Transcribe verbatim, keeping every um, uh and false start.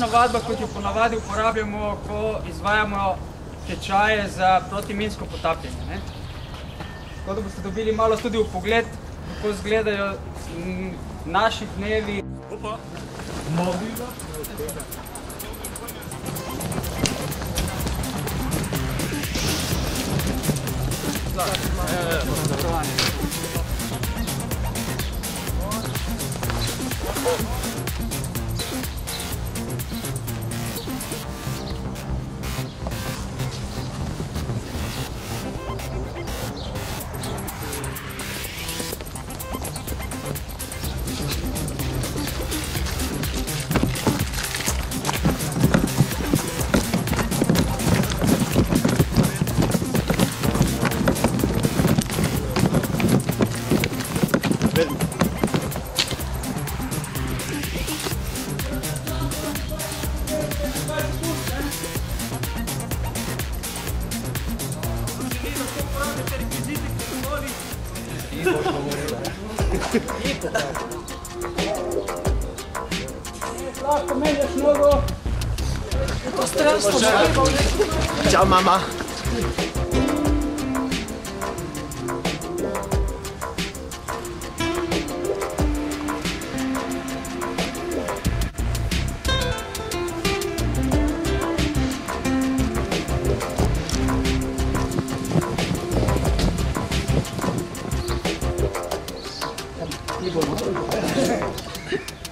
Navadba, kot jo ponavadi uporabljamo, ko izvajamo tečaje za protiminsko potapljanje. Ne? Tako da boste dobili malo tudi v pogled, kako izgledajo naši dnevi. Opa! Mobila! Ciao mama. Thank you.